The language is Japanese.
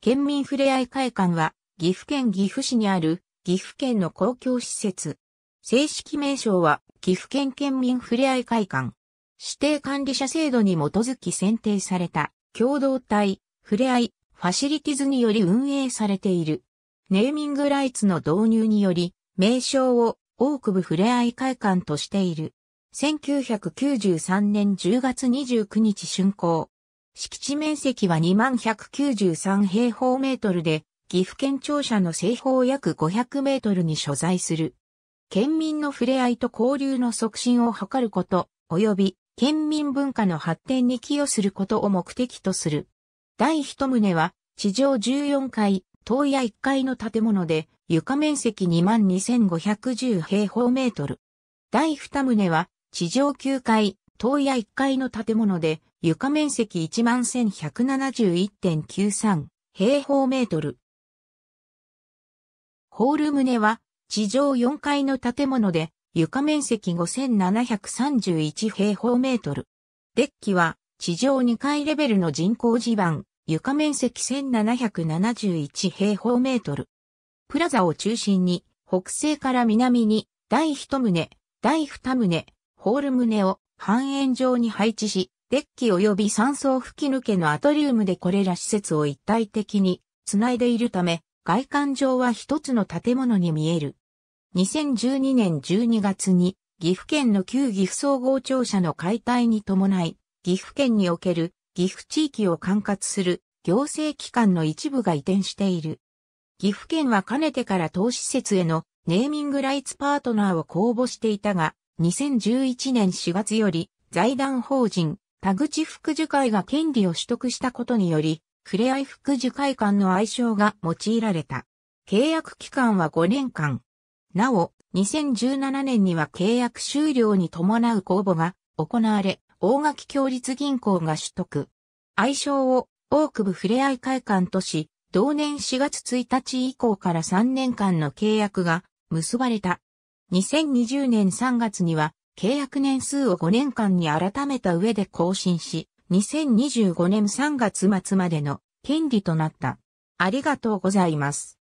県民ふれあい会館は、岐阜県岐阜市にある、岐阜県の公共施設。正式名称は、岐阜県県民ふれあい会館。指定管理者制度に基づき選定された、共同体、ふれあい、ファシリティズにより運営されている。ネーミングライツの導入により、名称を、大久保ふれあい会館としている。1993年10月29日竣工。敷地面積は 2193 平方メートルで、岐阜県庁舎の西方約500メートルに所在する。県民のふれあいと交流の促進を図ること、及び県民文化の発展に寄与することを目的とする。第一棟は、地上14階、棟屋1階の建物で、床面積 22,510 平方メートル。第2棟は、地上9階、棟屋1階の建物で、床面積 11,171.93 平方メートル。ホール棟は、地上4階の建物で、床面積 5,731 平方メートル。デッキは、地上2階レベルの人工地盤、床面積 1,771 平方メートル。プラザを中心に、北西から南に、第1棟、第2棟、ホール棟を半円状に配置し、デッキ及び3層吹き抜けのアトリウムでこれら施設を一体的に繋いでいるため、外観上は一つの建物に見える。2012年12月に、岐阜県の旧岐阜総合庁舎の解体に伴い、岐阜県における岐阜地域を管轄する行政機関の一部が移転している。岐阜県はかねてから当施設へのネーミングライツパートナーを公募していたが、2011年4月より財団法人田口福寿会が権利を取得したことにより、ふれあい福寿会館の愛称が用いられた。契約期間は5年間。なお、2017年には契約終了に伴う公募が行われ、大垣共立銀行が取得。愛称を大久保ふれあい会館とし、同年4月1日以降から3年間の契約が結ばれた。2020年3月には契約年数を5年間に改めた上で更新し、2025年3月末までの権利となった。ありがとうございます。